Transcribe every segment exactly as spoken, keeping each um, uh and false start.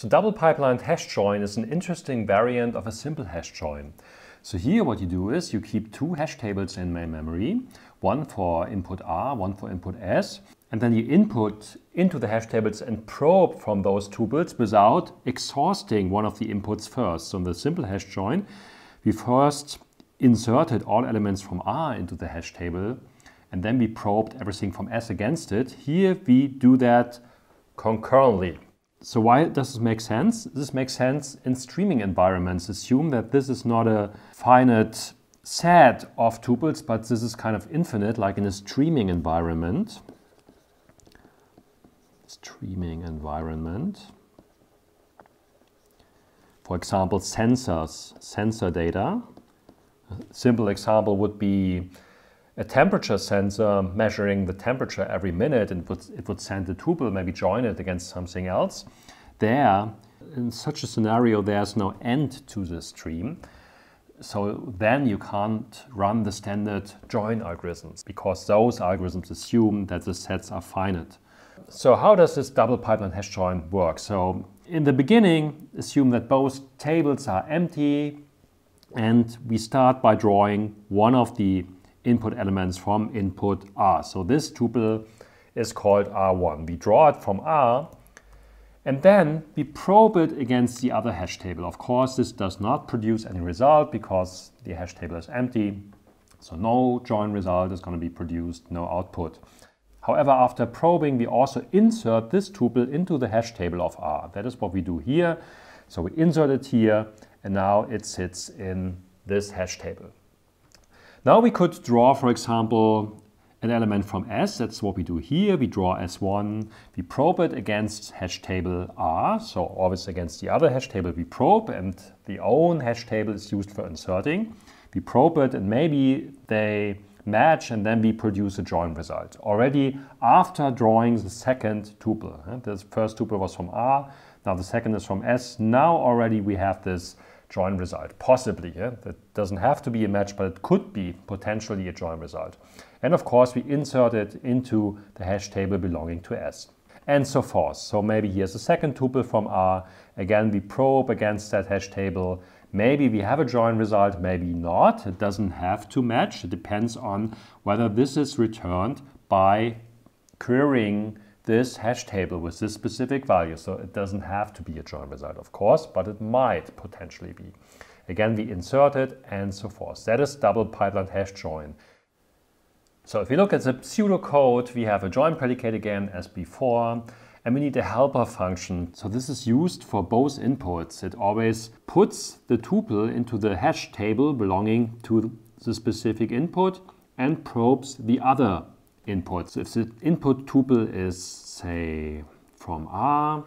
So double-pipelined hash join is an interesting variant of a simple hash join. So here what you do is you keep two hash tables in main memory, one for input R, one for input S, and then you input into the hash tables and probe from those tuples without exhausting one of the inputs first. So in the simple hash join, we first inserted all elements from R into the hash table, and then we probed everything from S against it. Here we do that concurrently. So why does this make sense? This makes sense in streaming environments. Assume that this is not a finite set of tuples, but this is kind of infinite, like in a streaming environment. Streaming environment. For example, sensors, sensor data. A simple example would be a temperature sensor measuring the temperature every minute, and it would, it would send a tuple, maybe join it against something else. There, in such a scenario, there's no end to the stream. So then you can't run the standard join algorithms, because those algorithms assume that the sets are finite. So how does this double pipeline hash join work? So in the beginning, assume that both tables are empty, and we start by drawing one of the input elements from input R. So this tuple is called R one. We draw it from R, and then we probe it against the other hash table. Of course, this does not produce any result because the hash table is empty. So no join result is going to be produced, no output. However, after probing, we also insert this tuple into the hash table of R. That is what we do here. So we insert it here, and now it sits in this hash table. Now we could draw, for example, an element from S. That's what we do here. We draw S one. We probe it against hash table R. So always against the other hash table we probe, and the own hash table is used for inserting. We probe it, and maybe they match, and then we produce a join result. Already after drawing the second tuple. The first tuple was from R. Now the second is from S. Now already we have this join result, possibly. Yeah? That doesn't have to be a match, but it could be potentially a join result. And of course, we insert it into the hash table belonging to S, and so forth. So maybe here's a second tuple from R. Again, we probe against that hash table. Maybe we have a join result, maybe not. It doesn't have to match. It depends on whether this is returned by querying this hash table with this specific value. So it doesn't have to be a join result, of course, but it might potentially be. Again, we insert it, and so forth. That is double pipeline hash join. So if we look at the pseudocode, we have a join predicate again as before, and we need a helper function. So this is used for both inputs. It always puts the tuple into the hash table belonging to the specific input and probes the other input. So if the input tuple is, say, from R,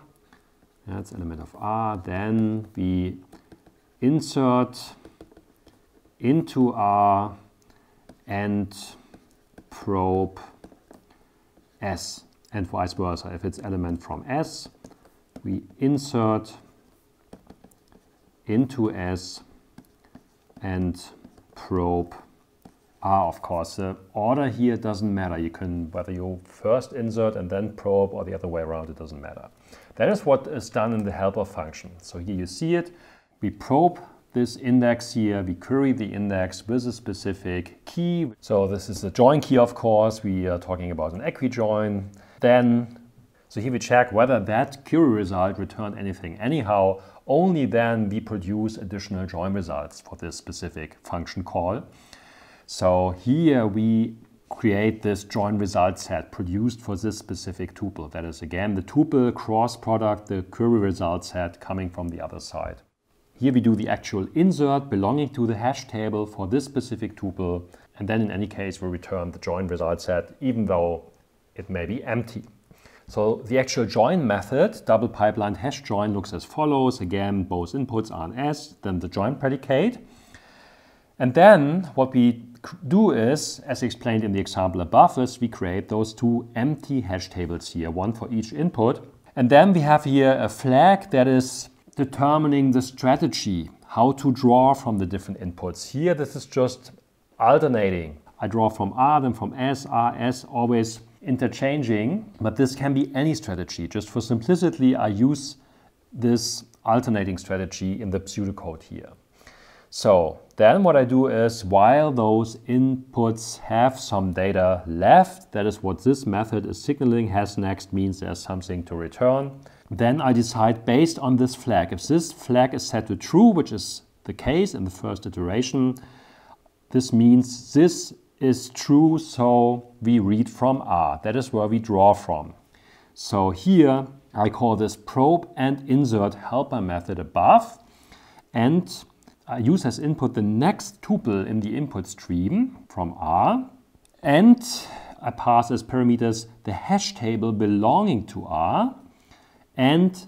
that's element of R, then we insert into R and probe S, and vice versa. If it's element from S, we insert into S and probe R, of course. The order here doesn't matter. You can, whether you first insert and then probe or the other way around, it doesn't matter. That is what is done in the helper function. So here you see it. We probe this index here, we query the index with a specific key. So this is a join key, of course. We are talking about an equi-join. Then, so here we check whether that query result returned anything. Anyhow, only then we produce additional join results for this specific function call. So here we create this join result set produced for this specific tuple. That is, again, the tuple cross product, the query result set coming from the other side. Here we do the actual insert belonging to the hash table for this specific tuple, and then in any case we return the join result set, even though it may be empty. So the actual join method, double pipeline hash join, looks as follows. Again, both inputs are on S, then the join predicate. And then what we do is, as explained in the example above, is we create those two empty hash tables here, one for each input. And then we have here a flag that is determining the strategy, how to draw from the different inputs. Here, this is just alternating. I draw from R, then from S, R, S, always interchanging, but this can be any strategy. Just for simplicity, I use this alternating strategy in the pseudocode here. So then what I do is, while those inputs have some data left, that is what this method is signaling, has next means there's something to return. Then I decide based on this flag. If this flag is set to true, which is the case in the first iteration, this means this is true, so we read from R. That is where we draw from. So here I call this probe and insert helper method above, and I use as input the next tuple in the input stream from R, and I pass as parameters the hash table belonging to R and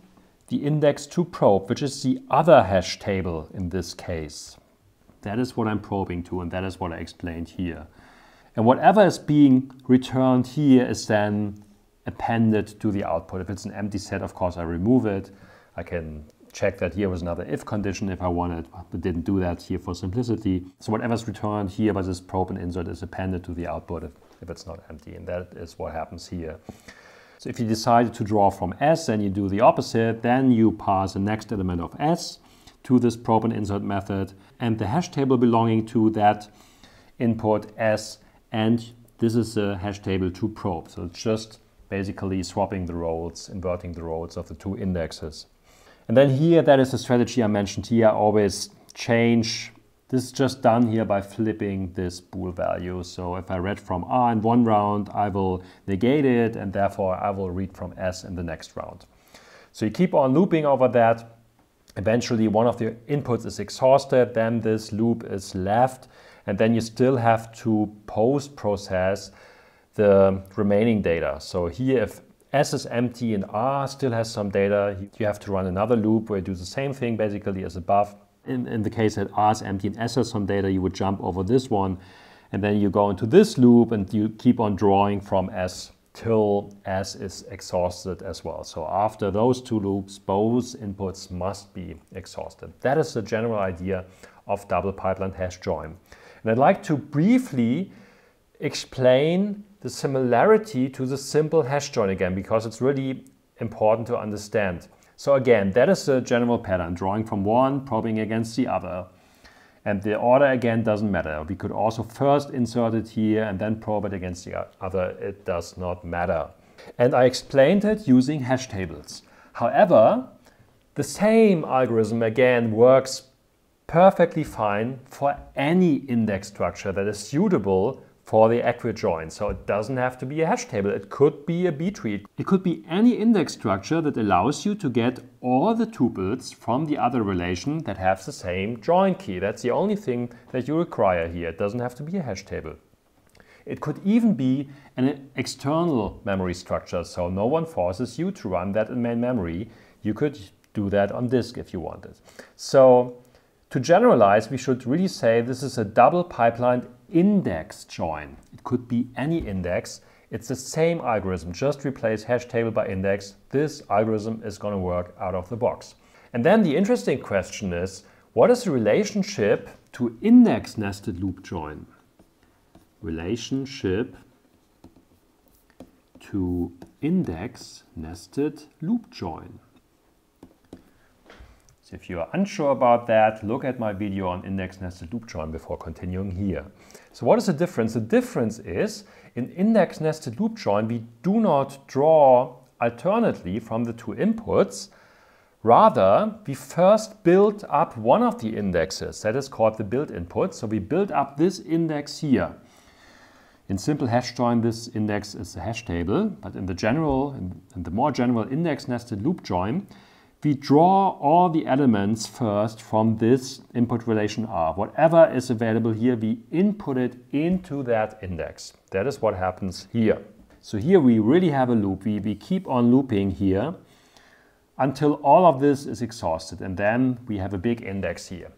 the index to probe, which is the other hash table in this case. That is what I'm probing to, and that is what I explained here. And whatever is being returned here is then appended to the output. If it's an empty set, of course, I remove it. I can check that here was another if condition if I wanted, but didn't do that here for simplicity. So whatever's returned here by this probe and insert is appended to the output if, if it's not empty, and that is what happens here. So if you decided to draw from S, then you do the opposite. Then you pass the next element of S to this probe and insert method and the hash table belonging to that input S, and this is a hash table to probe. So it's just basically swapping the roles, inverting the roles of the two indexes. And then here, that is the strategy I mentioned here. I always change. This is just done here by flipping this bool value. So if I read from R in one round, I will negate it, and therefore I will read from S in the next round. So you keep on looping over that. Eventually one of the inputs is exhausted, then this loop is left, and then you still have to post-process the remaining data. So here, if S is empty and R still has some data, you have to run another loop where you do the same thing basically as above. In, in the case that R is empty and S has some data, you would jump over this one, and then you go into this loop and you keep on drawing from S till S is exhausted as well. So after those two loops, both inputs must be exhausted. That is the general idea of double-pipelined hash join. And I'd like to briefly explain the similarity to the simple hash join again, because it's really important to understand. So again, that is the general pattern, drawing from one, probing against the other. And the order again doesn't matter. We could also first insert it here and then probe it against the other. It does not matter. And I explained it using hash tables. However, the same algorithm again works perfectly fine for any index structure that is suitable for the accurate join. So it doesn't have to be a hash table. It could be a B-tree. It could be any index structure that allows you to get all the tuples from the other relation that have the same join key. That's the only thing that you require here. It doesn't have to be a hash table. It could even be an external memory structure, so no one forces you to run that in main memory. You could do that on disk if you wanted. So to generalize, we should really say this is a double-pipelined index join. It could be any index. It's the same algorithm, just replace hash table by index. This algorithm is going to work out of the box. And then the interesting question is, what is the relationship to index nested loop join? Relationship to index nested loop join. So if you are unsure about that, look at my video on index nested loop join before continuing here. So what is the difference? The difference is, in index nested loop join, we do not draw alternately from the two inputs. Rather, we first build up one of the indexes. That is called the build input. So we build up this index here. In simple hash join, this index is the hash table. But in the general, in the more general index nested loop join, we draw all the elements first from this input relation R. Whatever is available here, we input it into that index. That is what happens here. So here we really have a loop. We, we keep on looping here until all of this is exhausted, and then we have a big index here.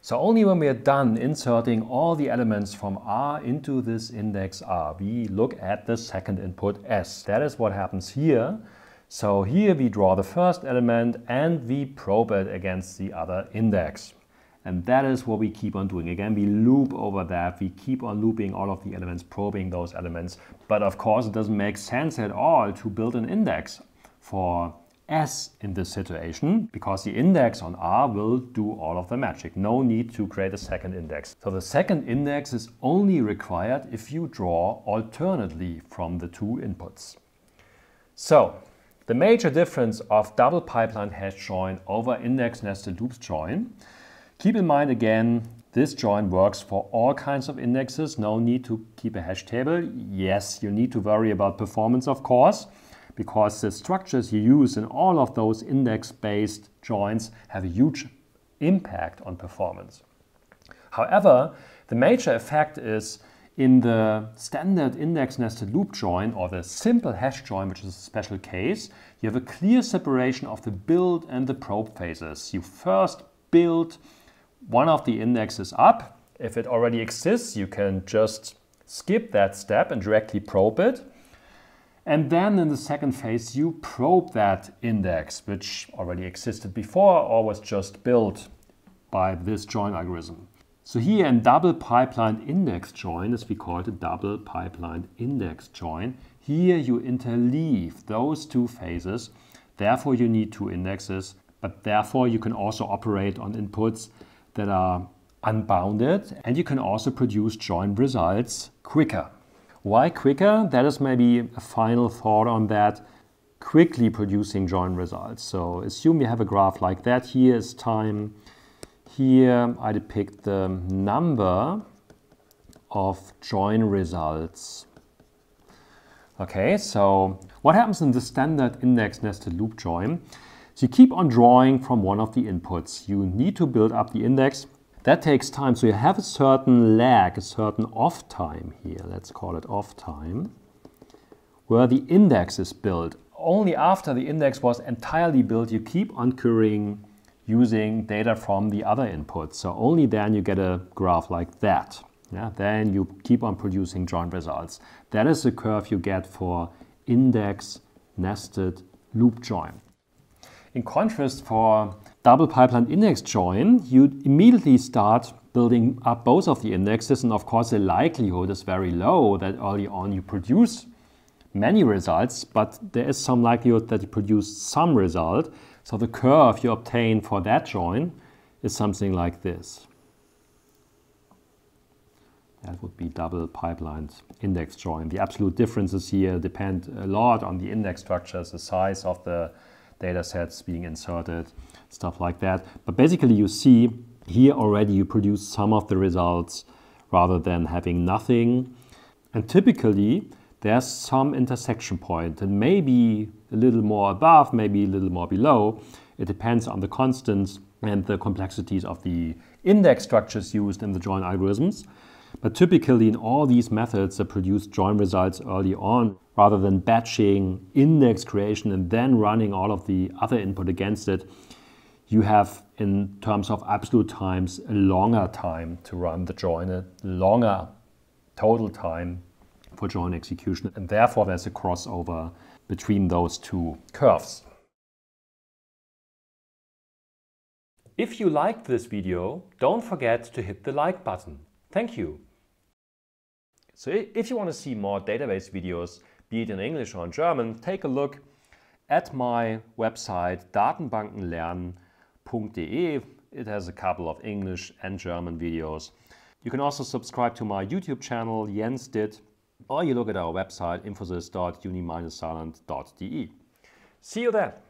So only when we are done inserting all the elements from R into this index R, we look at the second input S. That is what happens here. So here we draw the first element and we probe it against the other index. And that is what we keep on doing. Again, we loop over that. We keep on looping all of the elements, probing those elements. But of course, it doesn't make sense at all to build an index for S in this situation because the index on R will do all of the magic. No need to create a second index. So the second index is only required if you draw alternately from the two inputs. So the major difference of double-pipelined hash join over index nested loops join, keep in mind again, this join works for all kinds of indexes. No need to keep a hash table. Yes, you need to worry about performance, of course, because the structures you use in all of those index-based joins have a huge impact on performance. However, the major effect is in the standard index nested loop join or the simple hash join, which is a special case. You have a clear separation of the build and the probe phases. You first build one of the indexes up. If it already exists, you can just skip that step and directly probe it. And then in the second phase, you probe that index, which already existed before or was just built by this join algorithm. So here in double-pipelined index join, as we call it, a double-pipelined index join, here you interleave those two phases. Therefore, you need two indexes, but therefore you can also operate on inputs that are unbounded, and you can also produce join results quicker. Why quicker? That is maybe a final thought on that. Quickly producing join results. So assume you have a graph like that. Here is time. Here I depict the number of join results. Okay, so what happens in the standard index nested loop join? So you keep on drawing from one of the inputs. You need to build up the index. That takes time, so you have a certain lag, a certain off time here. Let's call it off time, where the index is built. Only after the index was entirely built, you keep on querying using data from the other inputs. So only then you get a graph like that. Yeah? Then you keep on producing join results. That is the curve you get for index nested loop join. In contrast, for double-pipelined index join, you immediately start building up both of the indexes, and of course the likelihood is very low that early on you produce many results, but there is some likelihood that you produce some result. So the curve you obtain for that join is something like this. That would be double-pipelined index join. The absolute differences here depend a lot on the index structures, the size of the data sets being inserted, stuff like that. But basically you see here already you produce some of the results rather than having nothing. And typically there's some intersection point, and maybe a little more above, maybe a little more below. It depends on the constants and the complexities of the index structures used in the join algorithms. But typically in all these methods that produce join results early on, rather than batching index creation and then running all of the other input against it, you have, in terms of absolute times, a longer time to run the join, a longer total time for join execution. And therefore there's a crossover between those two curves. If you liked this video, don't forget to hit the like button. Thank you. So if you want to see more database videos, be it in English or in German, take a look at my website datenbankenlernen dot D E. It has a couple of English and German videos. You can also subscribe to my YouTube channel Jens Ditt, or you look at our website infosys dot uni dash saarland dot D E. See you there.